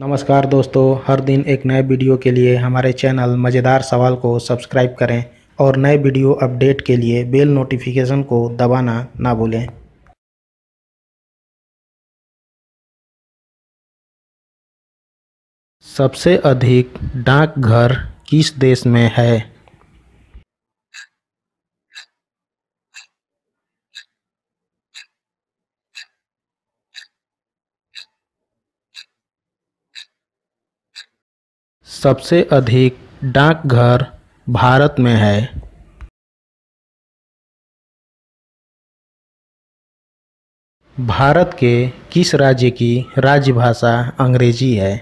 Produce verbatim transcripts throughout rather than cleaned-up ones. नमस्कार दोस्तों, हर दिन एक नए वीडियो के लिए हमारे चैनल मज़ेदार सवाल को सब्सक्राइब करें और नए वीडियो अपडेट के लिए बेल नोटिफिकेशन को दबाना ना भूलें। सबसे अधिक डाकघर किस देश में है? सबसे अधिक डाकघर भारत में है। भारत के किस राज्य की राजभाषा अंग्रेजी है?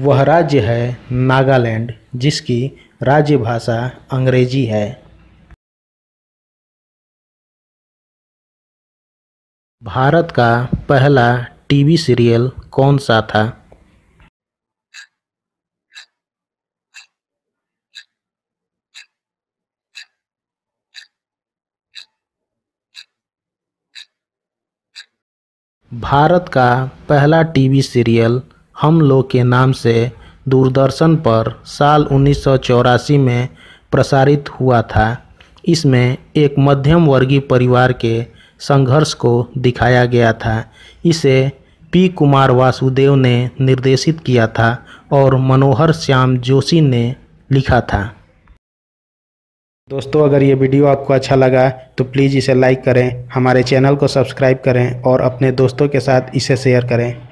वह राज्य है नागालैंड, जिसकी राज्य भाषा अंग्रेजी है। भारत का पहला टीवी सीरियल कौन सा था? भारत का पहला टीवी सीरियल हम लोग के नाम से दूरदर्शन पर साल उन्नीस सौ चौरासी में प्रसारित हुआ था। इसमें एक मध्यम वर्गीय परिवार के संघर्ष को दिखाया गया था। इसे पी कुमार वासुदेव ने निर्देशित किया था और मनोहर श्याम जोशी ने लिखा था। दोस्तों, अगर ये वीडियो आपको अच्छा लगा तो प्लीज़ इसे लाइक करें, हमारे चैनल को सब्सक्राइब करें और अपने दोस्तों के साथ इसे शेयर करें।